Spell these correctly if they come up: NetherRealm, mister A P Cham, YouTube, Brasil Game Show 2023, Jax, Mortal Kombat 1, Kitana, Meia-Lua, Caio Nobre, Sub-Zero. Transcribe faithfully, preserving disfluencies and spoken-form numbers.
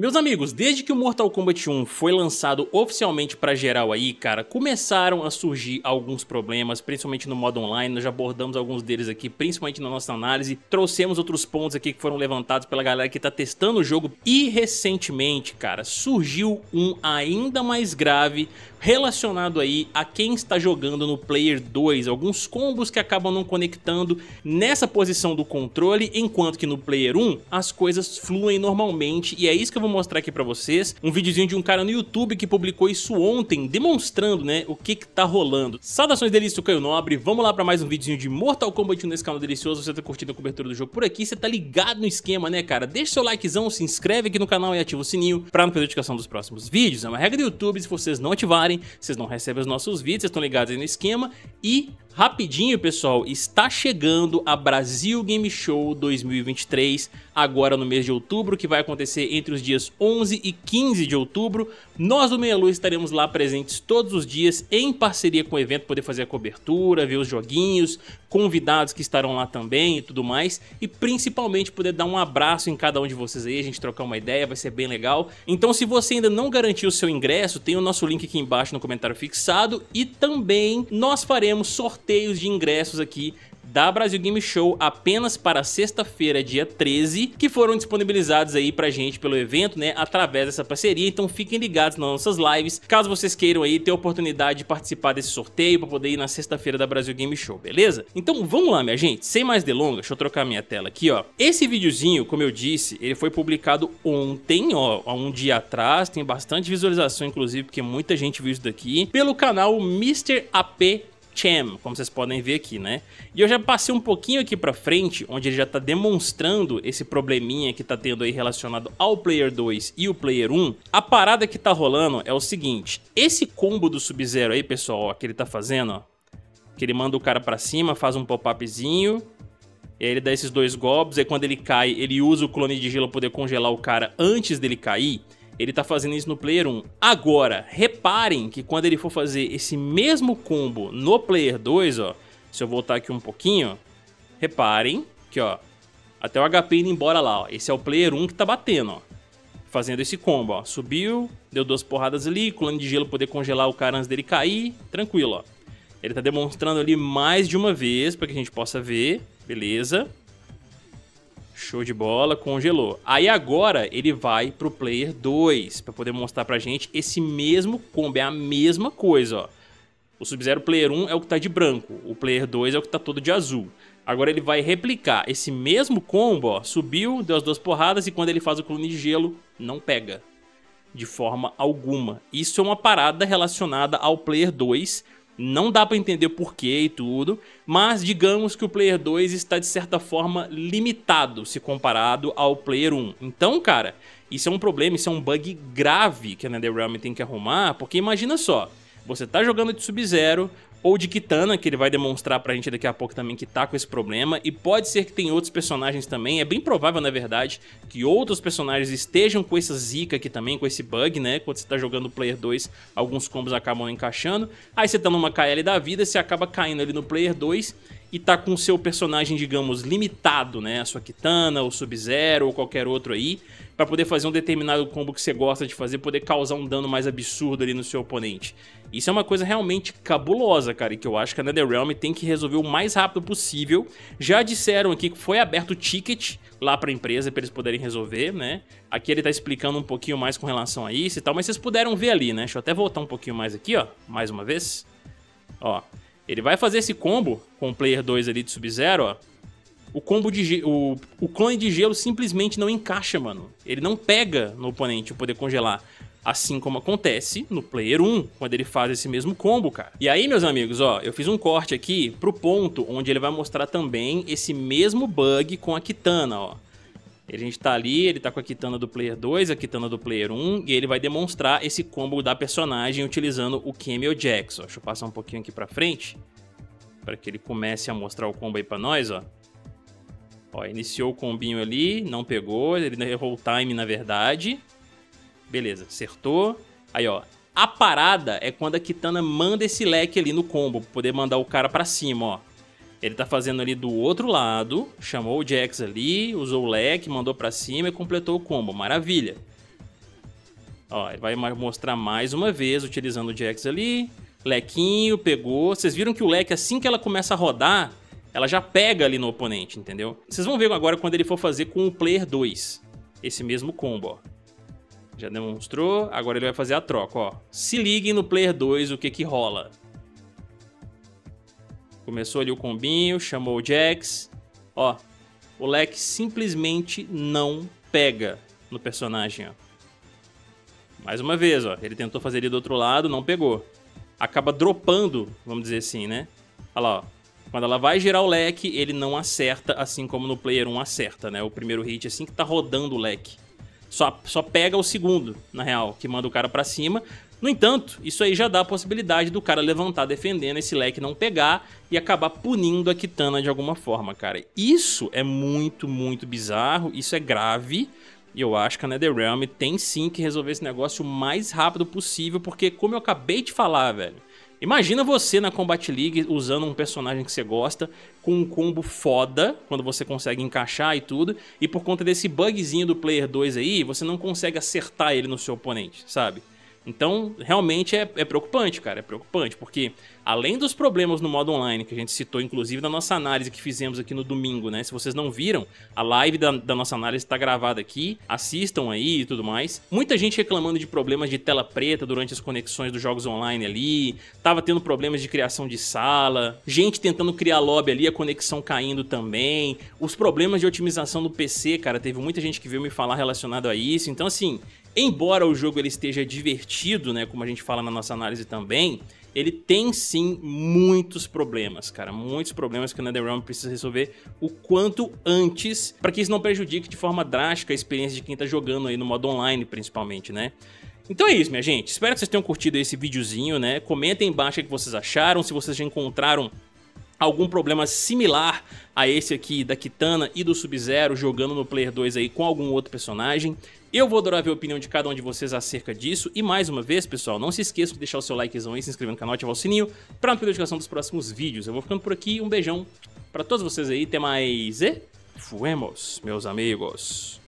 Meus amigos, desde que o Mortal Kombat um foi lançado oficialmente pra geral aí, cara, começaram a surgir alguns problemas, principalmente no modo online. Nós já abordamos alguns deles aqui, principalmente na nossa análise. Trouxemos outros pontos aqui que foram levantados pela galera que tá testando o jogo. E recentemente, cara, surgiu um ainda mais grave relacionado aí a quem está jogando no Player dois. Alguns combos que acabam não conectando nessa posição do controle, enquanto que no Player um as coisas fluem normalmente. E é isso que eu vou mostrar aqui pra vocês, um videozinho de um cara no YouTube que publicou isso ontem, demonstrando, né, o que que tá rolando. Saudações delícias, eu Caio Nobre, vamos lá pra mais um videozinho de Mortal Kombat um nesse canal delicioso. Você tá curtindo a cobertura do jogo por aqui, você tá ligado no esquema, né, cara? Deixa seu likezão, se inscreve aqui no canal e ativa o sininho pra não perder a notificação dos próximos vídeos. É uma regra do YouTube, se vocês não ativarem, vocês não recebem os nossos vídeos, vocês estão ligados aí no esquema. E rapidinho, pessoal, está chegando a Brasil Game Show dois mil e vinte e três, agora no mês de outubro, que vai acontecer entre os dias onze e quinze de outubro. Nós do Meia-Lua estaremos lá presentes todos os dias em parceria com o evento, poder fazer a cobertura, ver os joguinhos, convidados que estarão lá também e tudo mais, e principalmente poder dar um abraço em cada um de vocês aí, a gente trocar uma ideia, vai ser bem legal. Então, se você ainda não garantiu o seu ingresso, tem o nosso link aqui embaixo no comentário fixado, e também nós faremos sorteios sorteios de ingressos aqui da Brasil Game Show apenas para sexta-feira, dia treze, que foram disponibilizados aí pra gente pelo evento, né, através dessa parceria. Então fiquem ligados nas nossas lives, caso vocês queiram aí ter a oportunidade de participar desse sorteio pra poder ir na sexta-feira da Brasil Game Show, beleza? Então vamos lá, minha gente, sem mais delongas, deixa eu trocar minha tela aqui, ó. Esse videozinho, como eu disse, ele foi publicado ontem, ó, há um dia atrás, tem bastante visualização, inclusive, porque muita gente viu isso daqui, pelo canal mister A P Cham, como vocês podem ver aqui, né? E eu já passei um pouquinho aqui pra frente, onde ele já tá demonstrando esse probleminha que tá tendo aí relacionado ao Player dois e o Player um. A parada que tá rolando é o seguinte, esse combo do Sub-Zero aí, pessoal, ó, que ele tá fazendo, ó, que ele manda o cara pra cima, faz um pop-upzinho, e aí ele dá esses dois golpes, aí quando ele cai, ele usa o clone de gelo pra poder congelar o cara antes dele cair. Ele tá fazendo isso no Player um. Agora, reparem que quando ele for fazer esse mesmo combo no Player dois, ó, se eu voltar aqui um pouquinho, reparem que, ó, até o H P indo embora lá, ó, esse é o Player um que tá batendo, ó, fazendo esse combo, ó, subiu, deu duas porradas ali, clone de gelo poder congelar o cara antes dele cair, tranquilo, ó. Ele tá demonstrando ali mais de uma vez pra que a gente possa ver, beleza? Show de bola, congelou. Aí agora ele vai pro Player dois, pra poder mostrar pra gente esse mesmo combo, é a mesma coisa, ó. O Sub-Zero Player um é o que tá de branco, o Player dois é o que tá todo de azul. Agora ele vai replicar esse mesmo combo, ó, subiu, deu as duas porradas e quando ele faz o clone de gelo, não pega. De forma alguma. Isso é uma parada relacionada ao Player dois, não dá pra entender o porquê e tudo, mas digamos que o Player dois está de certa forma limitado se comparado ao Player um. Então, cara, isso é um problema, isso é um bug grave que a NetherRealm tem que arrumar, porque imagina só, você tá jogando de Sub-Zero ou de Kitana, que ele vai demonstrar pra gente daqui a pouco também que tá com esse problema, e pode ser que tem outros personagens também, é bem provável, na verdade, que outros personagens estejam com essa zica aqui também, com esse bug, né? Quando você tá jogando o Player dois, alguns combos acabam não encaixando, aí você tá numa K L da vida, você acaba caindo ali no Player dois e tá com o seu personagem, digamos, limitado, né? A sua Kitana, o Sub-Zero ou qualquer outro aí, pra poder fazer um determinado combo que você gosta de fazer, poder causar um dano mais absurdo ali no seu oponente. Isso é uma coisa realmente cabulosa, cara, e que eu acho que a NetherRealm tem que resolver o mais rápido possível. Já disseram aqui que foi aberto o ticket lá pra empresa pra eles poderem resolver, né? Aqui ele tá explicando um pouquinho mais com relação a isso e tal, mas vocês puderam ver ali, né? Deixa eu até voltar um pouquinho mais aqui, ó, mais uma vez. Ó, ele vai fazer esse combo com o Player dois ali de Sub-Zero, ó. O combo de o, o clone de gelo simplesmente não encaixa, mano. Ele não pega no oponente o poder congelar. Assim como acontece no Player um, quando ele faz esse mesmo combo, cara. E aí, meus amigos, ó, eu fiz um corte aqui pro ponto onde ele vai mostrar também esse mesmo bug com a Kitana, ó. A gente tá ali, ele tá com a Kitana do Player dois, a Kitana do Player um, e ele vai demonstrar esse combo da personagem utilizando o Cameo Jax, ó. Deixa eu passar um pouquinho aqui pra frente, pra que ele comece a mostrar o combo aí pra nós, ó. Ó, iniciou o combinho ali, não pegou, ele errou o time, na verdade. Beleza, acertou. Aí, ó, a parada é quando a Kitana manda esse leque ali no combo, pra poder mandar o cara pra cima, ó. Ele tá fazendo ali do outro lado, chamou o Jax ali, usou o leque, mandou pra cima e completou o combo, maravilha. Ó, ele vai mostrar mais uma vez, utilizando o Jax ali. Lequinho, pegou. Vocês viram que o leque, assim que ela começa a rodar, ela já pega ali no oponente, entendeu? Vocês vão ver agora quando ele for fazer com o player dois. Esse mesmo combo, ó. Já demonstrou. Agora ele vai fazer a troca, ó. Se liguem no player dois o que que rola. Começou ali o combinho, chamou o Jax. Ó, o leque simplesmente não pega no personagem, ó. Mais uma vez, ó. Ele tentou fazer ele do outro lado, não pegou. Acaba dropando, vamos dizer assim, né? Olha lá, ó. Quando ela vai girar o leque, ele não acerta, assim como no player um acerta, né? O primeiro hit, assim que tá rodando o leque. Só, só pega o segundo, na real, que manda o cara pra cima. No entanto, isso aí já dá a possibilidade do cara levantar defendendo, esse leque não pegar e acabar punindo a Kitana de alguma forma, cara. Isso é muito, muito bizarro, isso é grave. E eu acho que a NetherRealm tem sim que resolver esse negócio o mais rápido possível, porque como eu acabei de falar, velho, imagina você na Combat League usando um personagem que você gosta, com um combo foda, quando você consegue encaixar e tudo, e por conta desse bugzinho do player dois aí, você não consegue acertar ele no seu oponente, sabe? Então, realmente é, é preocupante, cara, é preocupante, porque além dos problemas no modo online, que a gente citou, inclusive, na nossa análise que fizemos aqui no domingo, né? Se vocês não viram, a live da, da nossa análise tá gravada aqui, assistam aí e tudo mais. Muita gente reclamando de problemas de tela preta durante as conexões dos jogos online ali, tava tendo problemas de criação de sala, gente tentando criar lobby ali, a conexão caindo também, os problemas de otimização do P C, cara, teve muita gente que veio me falar relacionado a isso, então assim... Embora o jogo ele esteja divertido, né, como a gente fala na nossa análise também, ele tem sim muitos problemas, cara, muitos problemas que o NetherRealm precisa resolver o quanto antes, para que isso não prejudique de forma drástica a experiência de quem tá jogando aí no modo online, principalmente, né? Então é isso, minha gente, espero que vocês tenham curtido esse videozinho, né, comentem embaixo o que vocês acharam, se vocês já encontraram algum problema similar a esse aqui da Kitana e do Sub-Zero jogando no player dois aí com algum outro personagem. Eu vou adorar ver a opinião de cada um de vocês acerca disso. E mais uma vez, pessoal, não se esqueça de deixar o seu likezão aí, se inscrever no canal, ativar o sininho pra não perder a notificação dos próximos vídeos. Eu vou ficando por aqui, um beijão pra todos vocês aí, até mais e fuemos, meus amigos.